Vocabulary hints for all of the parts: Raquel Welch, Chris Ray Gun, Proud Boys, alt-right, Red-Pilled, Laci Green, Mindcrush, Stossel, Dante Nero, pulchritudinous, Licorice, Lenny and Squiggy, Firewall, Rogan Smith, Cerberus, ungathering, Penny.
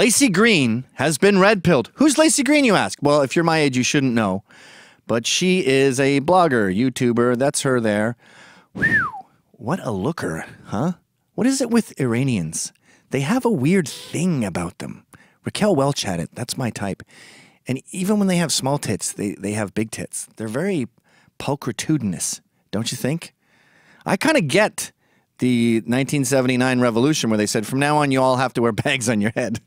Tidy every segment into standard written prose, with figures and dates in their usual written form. Laci Green has been red-pilled. Who's Laci Green, you ask? Well, if you're my age, you shouldn't know. But she is a blogger, YouTuber. That's her there. Whew. What a looker, huh? What is it with Iranians? They have a weird thing about them. Raquel Welch had it. That's my type. And even when they have small tits, they have big tits. They're very pulchritudinous, don't you think? I kind of get the 1979 revolution where they said, from now on, you all have to wear bags on your head.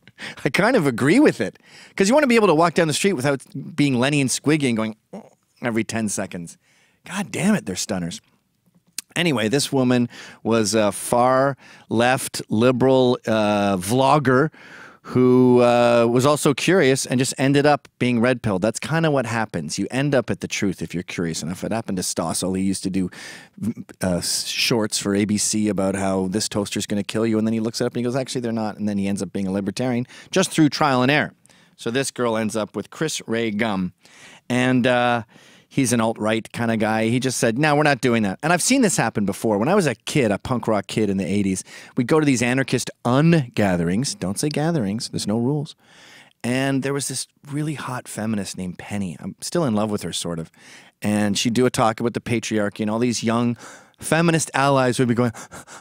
I kind of agree with it. Because you want to be able to walk down the street without being Lenny and Squiggy and going every 10 seconds. God damn it, they're stunners. Anyway, this woman was a far-left liberal vlogger who was also curious and just ended up being red-pilled. That's kind of what happens. You end up at the truth if you're curious enough. It happened to Stossel. He used to do shorts for ABC about how this toaster's going to kill you, and then he looks it up and he goes, actually, they're not, and then he ends up being a libertarian just through trial and error. So this girl ends up with Chris Ray Gun, and he's an alt-right kind of guy. He just said, no, we're not doing that. And I've seen this happen before. When I was a kid, a punk rock kid in the 80s, we'd go to these anarchist un-gatherings. Don't say gatherings. There's no rules. And there was this really hot feminist named Penny. I'm still in love with her, sort of. And she'd do a talk about the patriarchy, and all these young feminist allies would be going,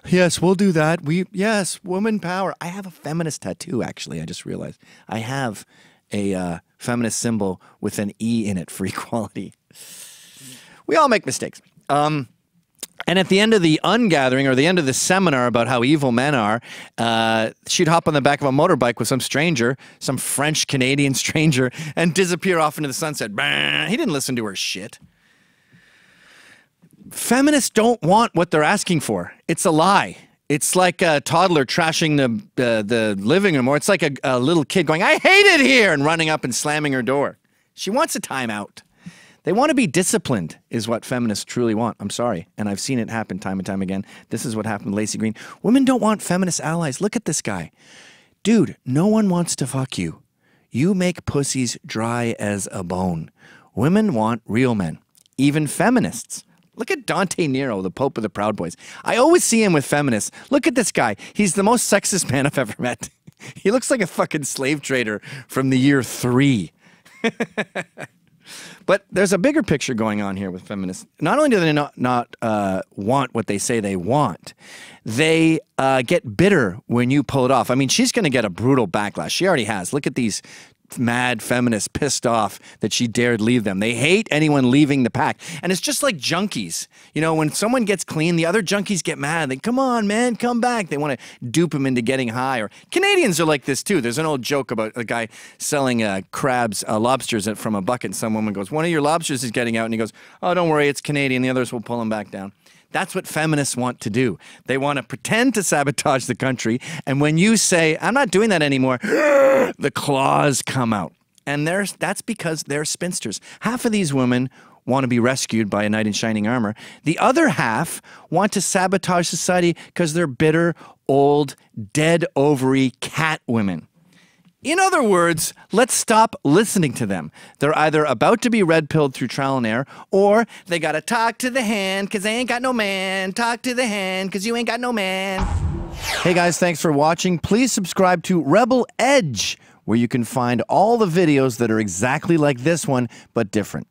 yes, we'll do that. Yes, woman power. I have a feminist tattoo, actually. I just realized. I have a feminist symbol with an E in it for equality. We all make mistakes. And at the end of the ungathering or the end of the seminar about how evil men are, she'd hop on the back of a motorbike with some stranger, some French-Canadian stranger, and disappear off into the sunset. Bah! He didn't listen to her shit. Feminists don't want what they're asking for. It's a lie. It's like a toddler trashing the living room, or it's like a little kid going, I hate it here, and running up and slamming her door. She wants a timeout. They want to be disciplined is what feminists truly want. I'm sorry. And I've seen it happen time and time again. This is what happened to Laci Green. Women don't want feminist allies. Look at this guy. Dude, no one wants to fuck you. You make pussies dry as a bone. Women want real men, even feminists. Look at Dante Nero, the Pope of the Proud Boys. I always see him with feminists. Look at this guy. He's the most sexist man I've ever met. He looks like a fucking slave trader from the year 3. But there's a bigger picture going on here with feminists. Not only do they not want what they say they want, they get bitter when you pull it off. I mean, she's going to get a brutal backlash. She already has. Look at these mad feminists pissed off that she dared leave them. They hate anyone leaving the pack. And it's just like junkies. You know, when someone gets clean, the other junkies get mad. They, come on, man, come back. They want to dupe them into getting high. Or Canadians are like this, too. There's an old joke about a guy selling lobsters from a bucket. And some woman goes, one of your lobsters is getting out. And he goes, oh, don't worry, it's Canadian. The others will pull him back down. That's what feminists want to do. They want to pretend to sabotage the country. And when you say, I'm not doing that anymore, the claws come out. And that's because they're spinsters. Half of these women want to be rescued by a knight in shining armor. The other half want to sabotage society because they're bitter, old, dead ovary cat women. In other words, let's stop listening to them. They're either about to be red-pilled through trial and error, or they gotta talk to the hand because they ain't got no man. Talk to the hand because you ain't got no man. Hey guys, thanks for watching. Please subscribe to Rebel Edge, where you can find all the videos that are exactly like this one, but different.